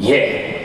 Yeah.